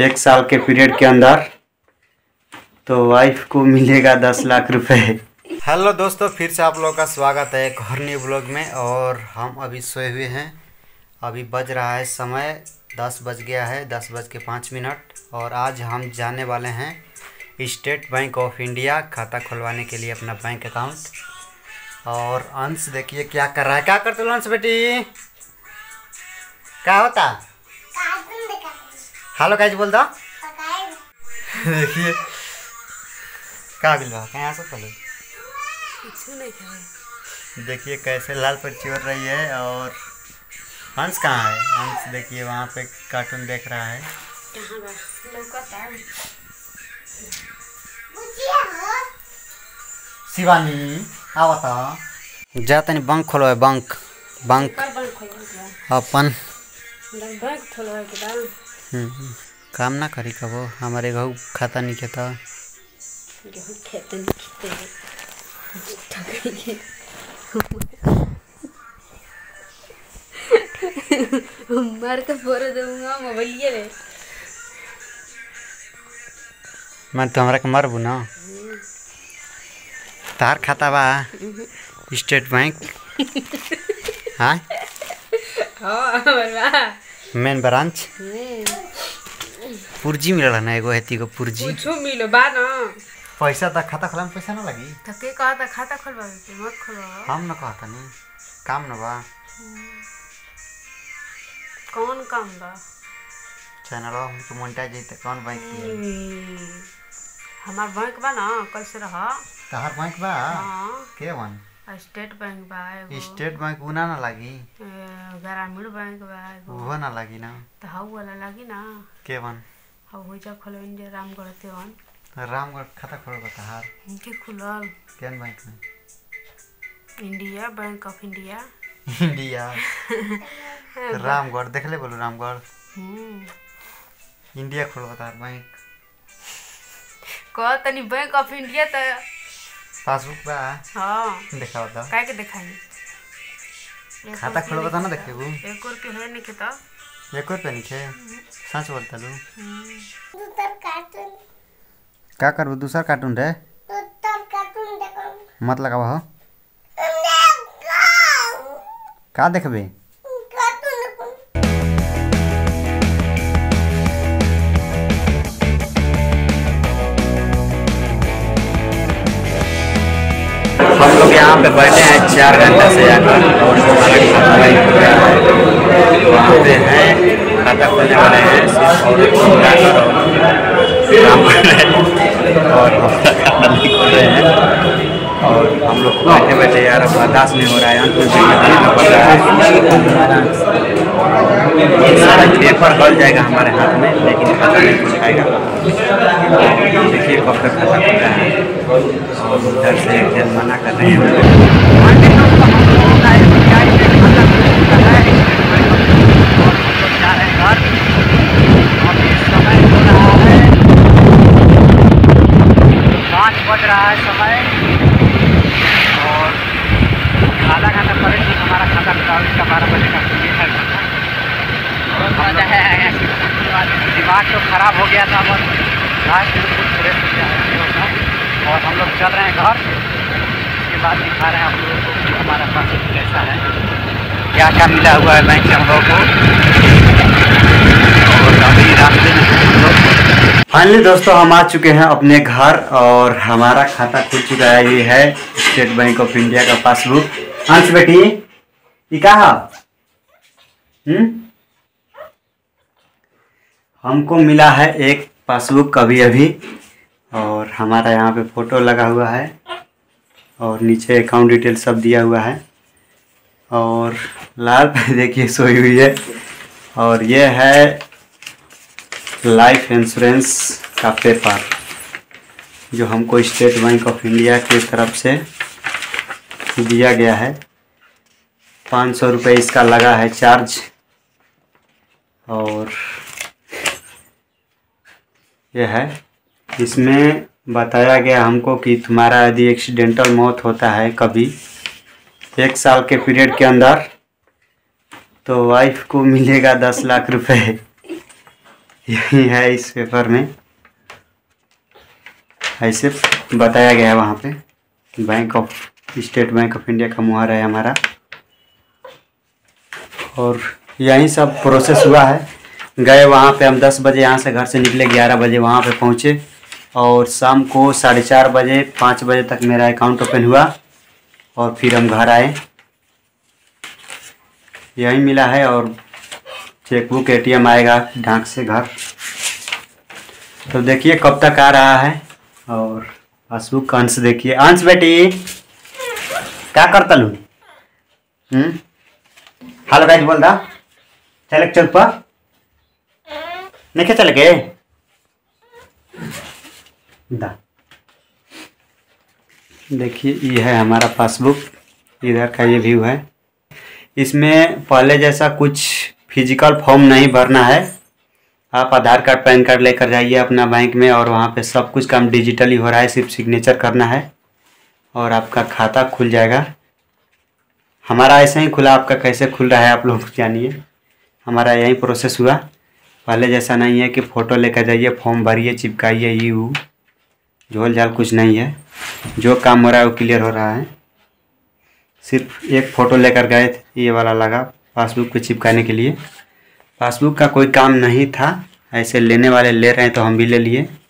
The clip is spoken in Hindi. एक साल के पीरियड के अंदर तो वाइफ को मिलेगा 10 लाख रुपए। हेलो दोस्तों, फिर से आप लोगों का स्वागत है एक और न्यू ब्लॉग में। और हम अभी सोए हुए हैं, अभी बज रहा है समय 10 बज गया है 10 बज के 5 मिनट। और आज हम जाने वाले हैं स्टेट बैंक ऑफ इंडिया खाता खुलवाने के लिए अपना बैंक अकाउंट। और अंश देखिए क्या कर रहा है, क्या करते हो अंश बेटी, क्या होता? हेलो गाइस बोल दो। देखिए क्या बिलवा कहाँ से पहले कुछ नहीं था। देखिए कैसे लाल पर्ची हो रही है। और हंस कहाँ है? हंस देखिए वहाँ पे कार्टून देख रहा है। शिवानी आओ तो जा, तनी बंक खोलो है, बंक बंक अपन काम ना करी कबो, हमारे घर खाता नहीं खेता। मार के फोड़ दूंगा मोबाइल में। मैं तो हमरा के मारबू ना, तार खाता बा स्टेट बैंक। हाँ मेन ब्रांच पूर्जी मिलल ना, एगो हेती को पूर्जी कुछो मिलो बा ना। पैसा त खाता खोला में पैसा ना लगी त के कहा था खाता खोलवावे के मत खोलवा, हम ना कहता नहीं काम ना बा। कौन काम बा? चैनल हम तो मोनेटाइज है, कौन बैंक है? हमार बैंक बा ना, कैसे रहा तहार बैंक बा? हां के वन स्टेट बैंक बा, स्टेट बैंक उना ना लागी, ग्रामीण बैंक बा वो ना लागी ना, त हाउ वाला लागी ना के वन। हाउ हो जा खोलवेन जे रामगढ़ ते वन, रामगढ़ खाता खोलबा तहार के खुलल केन बैंक में? India bank of India, India Ramgarh देख ले, बोलो रामगढ़ इंडिया खोल बता बैंक को तनी बैंक ऑफ इंडिया त पासबुक बा। हां दिखाओ त काहे के दिखाई, खाता खोल बता ना देखबू। एक और के है नहीं के त एक और पे नहीं है, सच बोलता लू। दूसरा कार्टून का करबू, दूसरा कार्टून रे दूसरा कार्टून देखो मत लगाव। हो का देखबे हम लोग यहाँ पे बैठे हैं 4 घंटे से आकर, और वहाँ पे हैं खाता खोलने वाले हैं और हम लोग बैठे बैठे यार अब बर्दाश्त नहीं हो रहा है, अंत में पड़ रहा है, पेपर गल जाएगा हमारे हाथ में, लेकिन खाता नहीं खुल। देखिए कब तक खाता खुल रहा है, और उधर से एकदम मना कर रहे हैं। तो खराब हो गया था और लास्ट बिल्कुल फ्रेश हो गया। और हम लोग चल रहे हैं घर, उसके बाद दिखा रहे हैं आप लोगों को कि हमारा पास कैसा है, क्या क्या मिला हुआ है बैंक से हम लोगों को। और अभी रास्ते में फाइनली दोस्तों हम आ चुके हैं अपने घर, और हमारा खाता खुल चुका है। ये है स्टेट बैंक ऑफ इंडिया का पासबुक। अंश बेटी ये कहा हमको मिला है एक पासबुक अभी अभी, और हमारा यहाँ पे फ़ोटो लगा हुआ है, और नीचे अकाउंट डिटेल सब दिया हुआ है। और लाल पे देखिए सोई हुई है, और ये है लाइफ इंश्योरेंस का पेपर जो हमको स्टेट बैंक ऑफ इंडिया की तरफ से दिया गया है। 500 रुपये इसका लगा है चार्ज। और यह है, इसमें बताया गया हमको कि तुम्हारा यदि एक्सीडेंटल मौत होता है कभी 1 साल के पीरियड के अंदर, तो वाइफ को मिलेगा 10 लाख रुपए। यही है इस पेपर में, ऐसे बताया गया है वहाँ पे। स्टेट बैंक ऑफ इंडिया का मुहर है हमारा, और यही सब प्रोसेस हुआ है। गए वहाँ पे हम 10 बजे यहाँ से, घर से निकले 11 बजे वहाँ पे पहुँचे, और शाम को 4:30 बजे 5 बजे तक मेरा अकाउंट ओपन हुआ, और फिर हम घर आए। यही मिला है, और चेकबुक ATM आएगा ढांक से घर। तो देखिए कब तक आ रहा है। और अशोक अंश देखिए, अंश बेटी क्या करता लू, हेलो गाइस बोल दा, चल चल पा नहीं चल गए दा। देखिए ये है हमारा पासबुक, इधर का ये व्यू है। इसमें पहले जैसा कुछ फिजिकल फॉर्म नहीं भरना है, आप आधार कार्ड पैन कार्ड लेकर जाइए अपना बैंक में, और वहाँ पे सब कुछ काम डिजिटली हो रहा है, सिर्फ सिग्नेचर करना है और आपका खाता खुल जाएगा। हमारा ऐसे ही खुला, आपका कैसे खुल रहा है आप लोग जानिए। हमारा यही प्रोसेस हुआ, पहले जैसा नहीं है कि फ़ोटो लेकर जाइए, फॉर्म भरिए, चिपकाइए, ये वो झोल झाल कुछ नहीं है। जो काम हो रहा है वो क्लियर हो रहा है। सिर्फ एक फ़ोटो लेकर गए थे, ये वाला लगा पासबुक को चिपकाने के लिए। पासबुक का कोई काम नहीं था, ऐसे लेने वाले ले रहे हैं तो हम भी ले लिए।